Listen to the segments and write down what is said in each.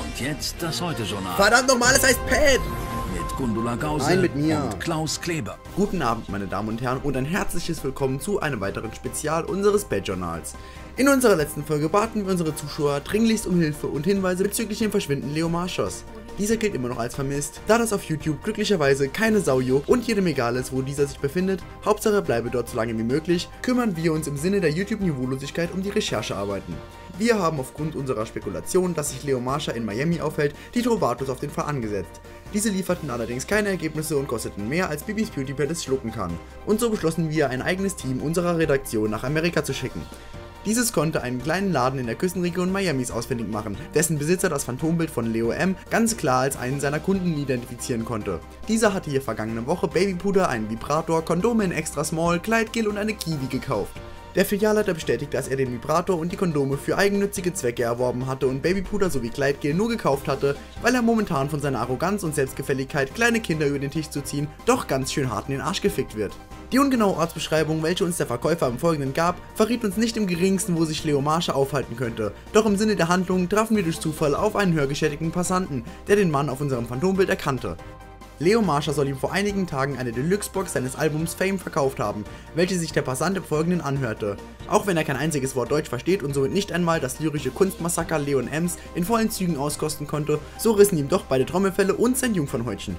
Und jetzt das Heute-Journal. Verdammt nochmal, es heißt Pad. Mit Gundula Gause und Klaus Kleber. Guten Abend, meine Damen und Herren, und ein herzliches Willkommen zu einem weiteren Spezial unseres Pad-Journals. In unserer letzten Folge baten wir unsere Zuschauer dringlichst um Hilfe und Hinweise bezüglich dem Verschwinden Leo Marchers. Dieser gilt immer noch als vermisst, da das auf YouTube glücklicherweise keine Sau juckt und jedem egal ist, wo dieser sich befindet. Hauptsache er bleibe dort so lange wie möglich, kümmern wir uns im Sinne der YouTube-Niveaulosigkeit um die Recherchearbeiten. Wir haben aufgrund unserer Spekulation, dass sich Leo Marcher in Miami aufhält, die Trovatos auf den Fall angesetzt. Diese lieferten allerdings keine Ergebnisse und kosteten mehr, als Bibis Beauty Palace schlucken kann. Und so beschlossen wir, ein eigenes Team unserer Redaktion nach Amerika zu schicken. Dieses konnte einen kleinen Laden in der Küstenregion Miamis ausfindig machen, dessen Besitzer das Phantombild von Leo M. ganz klar als einen seiner Kunden identifizieren konnte. Dieser hatte hier vergangene Woche Babypuder, einen Vibrator, Kondome in extra small, Kleidgel und eine Kiwi gekauft. Der Filialleiter bestätigt, dass er den Vibrator und die Kondome für eigennützige Zwecke erworben hatte und Babypuder sowie Kleidgel nur gekauft hatte, weil er momentan von seiner Arroganz und Selbstgefälligkeit, kleine Kinder über den Tisch zu ziehen, doch ganz schön hart in den Arsch gefickt wird. Die ungenaue Ortsbeschreibung, welche uns der Verkäufer im Folgenden gab, verriet uns nicht im Geringsten, wo sich Leo Marcher aufhalten könnte. Doch im Sinne der Handlung trafen wir durch Zufall auf einen hörgeschädigten Passanten, der den Mann auf unserem Phantombild erkannte. Leo Marcher soll ihm vor einigen Tagen eine Deluxe-Box seines Albums Fame verkauft haben, welche sich der Passant im Folgenden anhörte. Auch wenn er kein einziges Wort Deutsch versteht und somit nicht einmal das lyrische Kunstmassaker Leon M's in vollen Zügen auskosten konnte, so rissen ihm doch beide Trommelfelle und sein Jungfernhäutchen.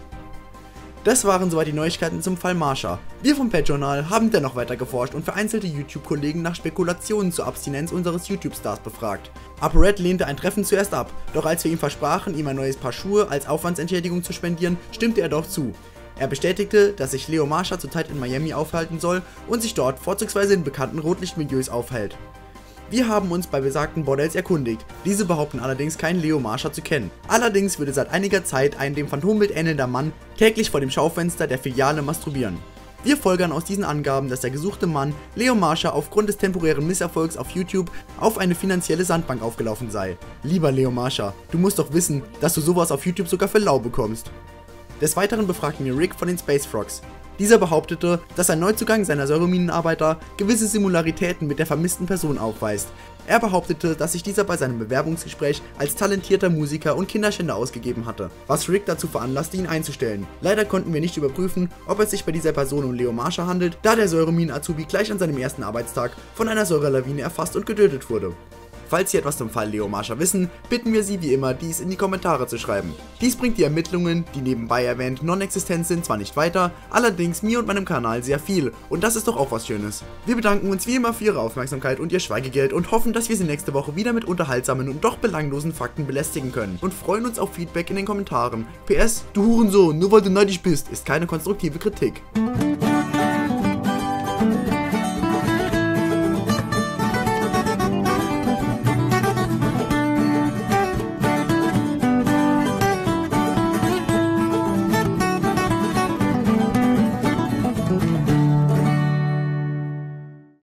Das waren soweit die Neuigkeiten zum Fall Marcher. Wir vom Pad-Journal haben dennoch weiter geforscht und vereinzelte YouTube-Kollegen nach Spekulationen zur Abstinenz unseres YouTube-Stars befragt. ApoRed lehnte ein Treffen zuerst ab, doch als wir ihm versprachen, ihm ein neues Paar Schuhe als Aufwandsentschädigung zu spendieren, stimmte er doch zu. Er bestätigte, dass sich Leo Marcher zurzeit in Miami aufhalten soll und sich dort vorzugsweise in bekannten Rotlichtmilieus aufhält. Wir haben uns bei besagten Bordells erkundigt, diese behaupten allerdings keinen Leo Marcher zu kennen. Allerdings würde seit einiger Zeit ein dem Phantombild ähnelnder Mann täglich vor dem Schaufenster der Filiale masturbieren. Wir folgern aus diesen Angaben, dass der gesuchte Mann Leo Marcher aufgrund des temporären Misserfolgs auf YouTube auf eine finanzielle Sandbank aufgelaufen sei. Lieber Leo Marcher, du musst doch wissen, dass du sowas auf YouTube sogar für lau bekommst. Des Weiteren befragten wir Rick von den Space Frogs. Dieser behauptete, dass ein Neuzugang seiner Säureminenarbeiter gewisse Similaritäten mit der vermissten Person aufweist. Er behauptete, dass sich dieser bei seinem Bewerbungsgespräch als talentierter Musiker und Kinderschänder ausgegeben hatte, was Rick dazu veranlasste, ihn einzustellen. Leider konnten wir nicht überprüfen, ob es sich bei dieser Person um Leo Marcher handelt, da der Säureminen-Azubi gleich an seinem ersten Arbeitstag von einer Säurelawine erfasst und getötet wurde. Falls Sie etwas zum Fall Leo Marcher wissen, bitten wir Sie wie immer, dies in die Kommentare zu schreiben. Dies bringt die Ermittlungen, die nebenbei erwähnt non-existent sind, zwar nicht weiter, allerdings mir und meinem Kanal sehr viel, und das ist doch auch was Schönes. Wir bedanken uns wie immer für Ihre Aufmerksamkeit und Ihr Schweigegeld und hoffen, dass wir Sie nächste Woche wieder mit unterhaltsamen und doch belanglosen Fakten belästigen können und freuen uns auf Feedback in den Kommentaren. PS, du Hurensohn, nur weil du neidisch bist, ist keine konstruktive Kritik.